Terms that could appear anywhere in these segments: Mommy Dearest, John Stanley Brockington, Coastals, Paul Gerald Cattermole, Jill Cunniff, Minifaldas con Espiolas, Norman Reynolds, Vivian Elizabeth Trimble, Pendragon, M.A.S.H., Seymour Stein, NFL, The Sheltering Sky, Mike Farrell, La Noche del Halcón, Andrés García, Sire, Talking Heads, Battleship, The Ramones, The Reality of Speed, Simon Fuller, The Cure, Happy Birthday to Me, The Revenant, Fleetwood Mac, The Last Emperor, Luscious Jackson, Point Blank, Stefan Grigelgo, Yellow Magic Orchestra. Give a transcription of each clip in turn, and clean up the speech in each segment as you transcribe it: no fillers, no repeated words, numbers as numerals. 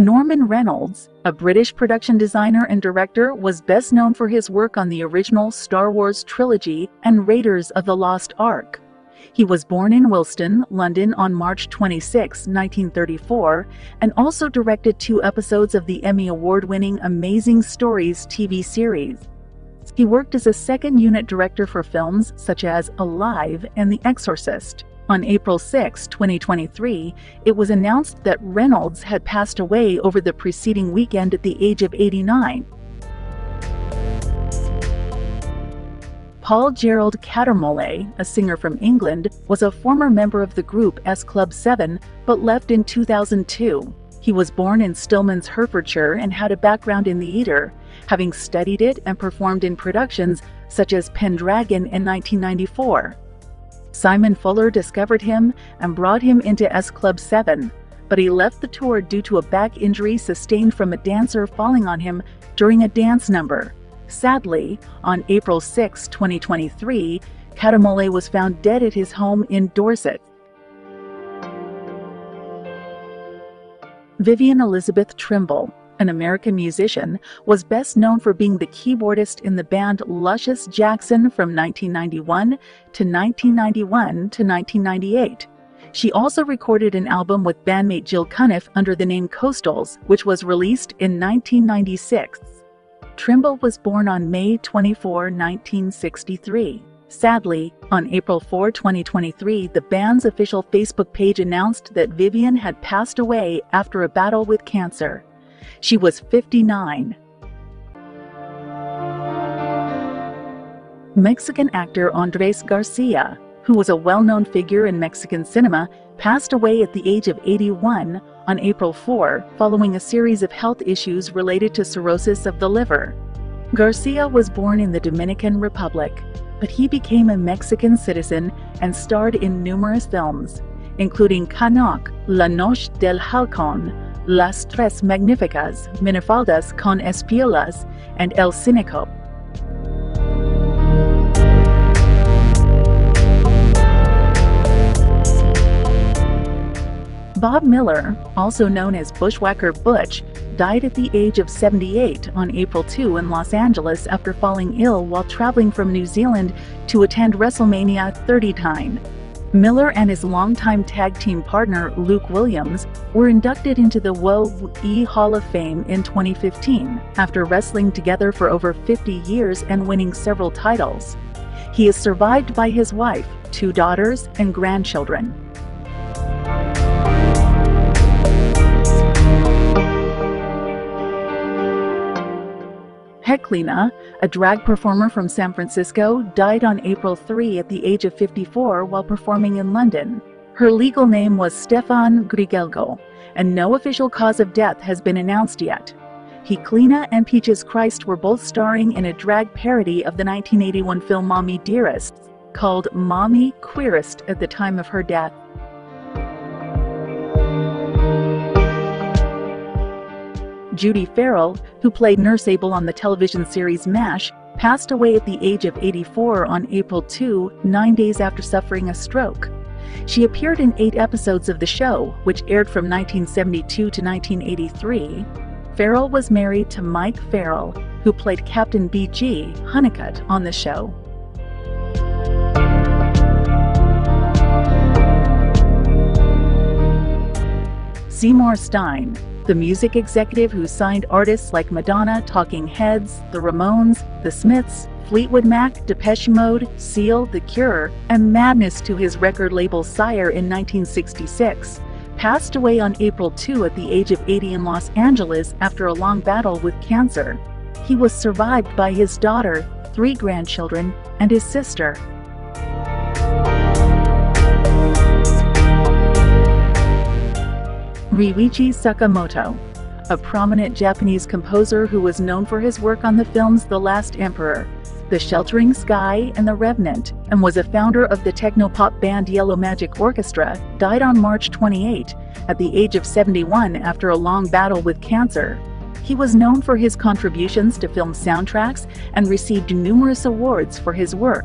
Norman Reynolds, a British production designer and director, was best known for his work on the original Star Wars trilogy and Raiders of the Lost Ark. He was born in Wilston, London on March 26, 1934, and also directed 2 episodes of the Emmy Award-winning Amazing Stories TV series. He worked as a second-unit director for films such as Alive and The Exorcist. On April 6, 2023, it was announced that Reynolds had passed away over the preceding weekend at the age of 89. Paul Gerald Cattermole, a singer from England, was a former member of the group S Club 7, but left in 2002. He was born in Stillman's, Hertfordshire, and had a background in theatre, having studied it and performed in productions such as Pendragon in 1994. Simon Fuller discovered him and brought him into S Club 7, but he left the tour due to a back injury sustained from a dancer falling on him during a dance number. Sadly, on April 6, 2023, Cattermole was found dead at his home in Dorset. Vivian Elizabeth Trimble, an American musician, was best known for being the keyboardist in the band Luscious Jackson from 1991 to 1998. She also recorded an album with bandmate Jill Cunniff under the name Coastals, which was released in 1996. Trimble was born on May 24, 1963. Sadly, on April 4, 2023, the band's official Facebook page announced that Vivian had passed away after a battle with cancer. She was 59. Mexican actor Andrés García, who was a well-known figure in Mexican cinema, passed away at the age of 81 on April 4, following a series of health issues related to cirrhosis of the liver. García was born in the Dominican Republic, but he became a Mexican citizen and starred in numerous films, including Canoa, La Noche del Halcón, Las Tres Magnificas, Minifaldas con Espiolas, and El Cinico. Bob Miller, also known as Bushwhacker Butch, died at the age of 78 on April 2 in Los Angeles after falling ill while traveling from New Zealand to attend WrestleMania 39. Miller and his longtime tag team partner, Luke Williams, were inducted into the WWE Hall of Fame in 2015 after wrestling together for over 50 years and winning several titles. He is survived by his wife, 2 daughters, and grandchildren. Heklina, a drag performer from San Francisco, died on April 3 at the age of 54 while performing in London. Her legal name was Stefan Grigelgo, and no official cause of death has been announced yet. Heklina and Peaches Christ were both starring in a drag parody of the 1981 film Mommy Dearest, called Mommy Queerest at the time of her death. Judy Farrell, who played Nurse Abel on the television series M.A.S.H., passed away at the age of 84 on April 2, 9 days after suffering a stroke. She appeared in 8 episodes of the show, which aired from 1972 to 1983. Farrell was married to Mike Farrell, who played Captain B.G. Hunnicutt on the show. Seymour Stein, the music executive who signed artists like Madonna, Talking Heads, The Ramones, The Smiths, Fleetwood Mac, Depeche Mode, Seal, The Cure, and Madness to his record label Sire in 1966, passed away on April 2 at the age of 80 in Los Angeles after a long battle with cancer. He was survived by his daughter, 3 grandchildren, and his sister. Ryuichi Sakamoto, a prominent Japanese composer who was known for his work on the films The Last Emperor, The Sheltering Sky, and The Revenant, and was a founder of the technopop band Yellow Magic Orchestra, died on March 28 at the age of 71 after a long battle with cancer. He was known for his contributions to film soundtracks and received numerous awards for his work.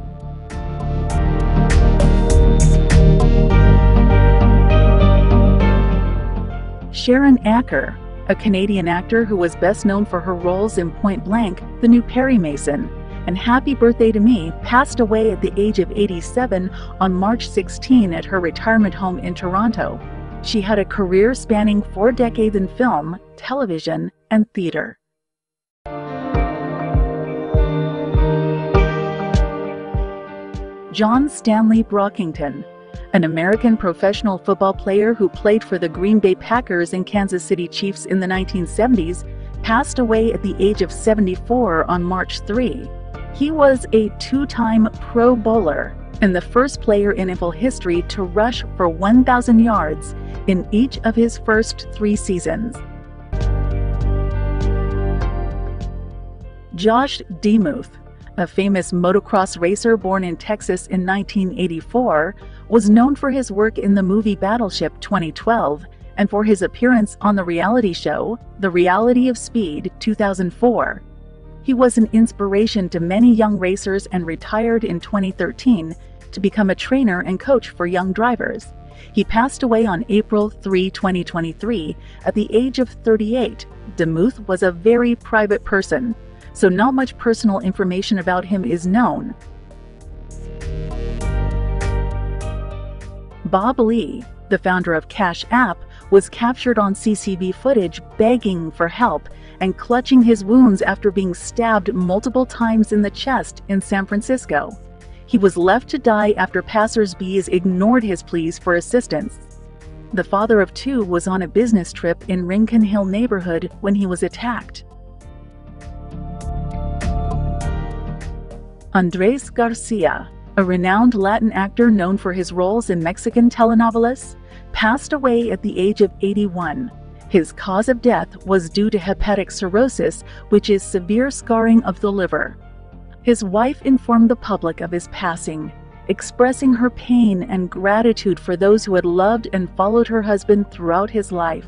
Sharon Acker, a Canadian actor who was best known for her roles in Point Blank, The New Perry Mason, and Happy Birthday to Me, passed away at the age of 87 on March 16 at her retirement home in Toronto. She had a career spanning 4 decades in film, television, and theater. John Stanley Brockington, an American professional football player who played for the Green Bay Packers and Kansas City Chiefs in the 1970s, passed away at the age of 74 on March 3. He was a two-time Pro Bowler and the first player in NFL history to rush for 1,000 yards in each of his first 3 seasons. Josh DeMuth, a famous motocross racer born in Texas in 1984, was known for his work in the movie Battleship 2012 and for his appearance on the reality show The Reality of Speed 2004. He was an inspiration to many young racers and retired in 2013 to become a trainer and coach for young drivers. He passed away on April 3, 2023, at the age of 38. DeMuth was a very private person, so not much personal information about him is known. Bob Lee, the founder of Cash App, was captured on CCB footage begging for help and clutching his wounds after being stabbed multiple times in the chest in San Francisco. He was left to die after passersby ignored his pleas for assistance. The father of 2 was on a business trip in Rincon Hill neighborhood when he was attacked. Andrés García, a renowned Latin actor known for his roles in Mexican telenovelas, passed away at the age of 81. His cause of death was due to hepatic cirrhosis, which is severe scarring of the liver. His wife informed the public of his passing, expressing her pain and gratitude for those who had loved and followed her husband throughout his life.